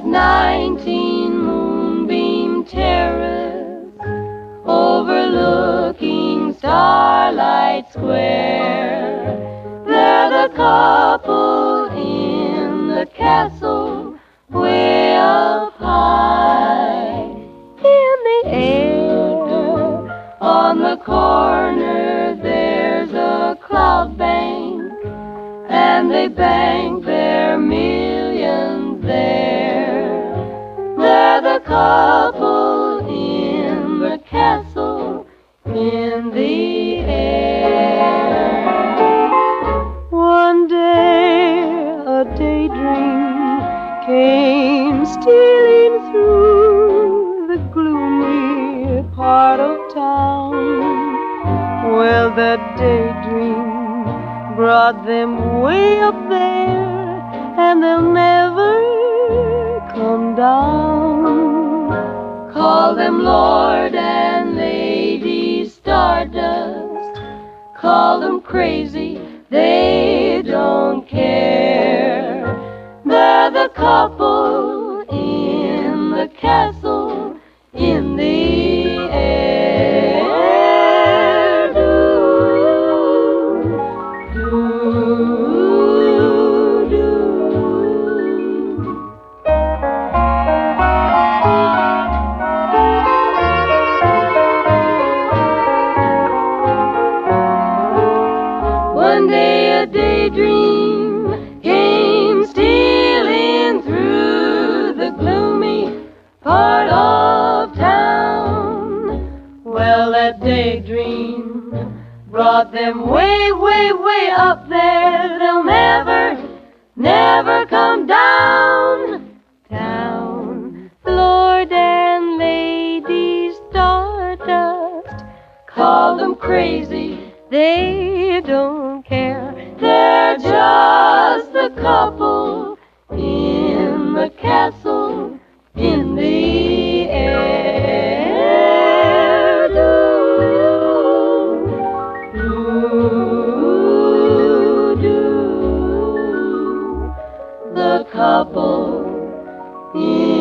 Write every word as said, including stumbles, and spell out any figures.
at nineteen Moonbeam Terrace, overlooking Starlight Square. They're the couple in the castle, way up high in the air. On the corner there's a cloud bank, and they bank their millions there. They're the couple in the castle in the air. One day a daydream came stealing through the gloomy part of town. Well, that daydream brought them way up there, and they'll never come down. Call them Lord and Lady Stardust, call them crazy, they don't care. They're the couple in the castle in the air. One day a daydream came stealing through the gloomy part of town. Well, that daydream brought them way, way, way up there. They'll never, never come down, down. Lord and Lady Stardust, call them crazy, they don't care. They're just the couple in the castle in the air. Do, do, do, the couple in